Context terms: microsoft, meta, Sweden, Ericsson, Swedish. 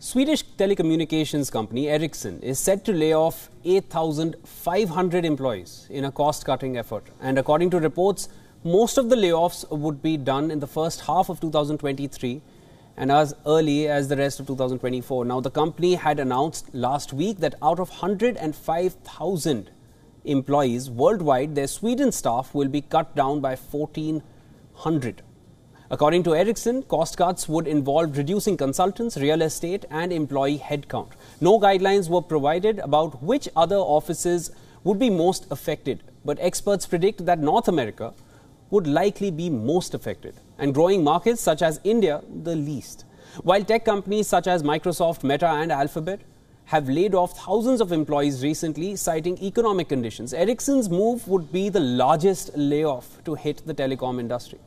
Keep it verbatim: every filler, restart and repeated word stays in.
Swedish telecommunications company Ericsson is set to lay off eight thousand five hundred employees in a cost-cutting effort. And according to reports, most of the layoffs would be done in the first half of two thousand twenty-three and as early as the rest of two thousand twenty-four. Now, the company had announced last week that out of one hundred five thousand employees worldwide, their Sweden staff will be cut down by fourteen hundred. According to Ericsson, cost cuts would involve reducing consultants, real estate and employee headcount. No guidelines were provided about which other offices would be most affected, but experts predict that North America would likely be most affected and growing markets such as India the least. While tech companies such as Microsoft, Meta and Alphabet have laid off thousands of employees recently, citing economic conditions, Ericsson's move would be the largest layoff to hit the telecom industry.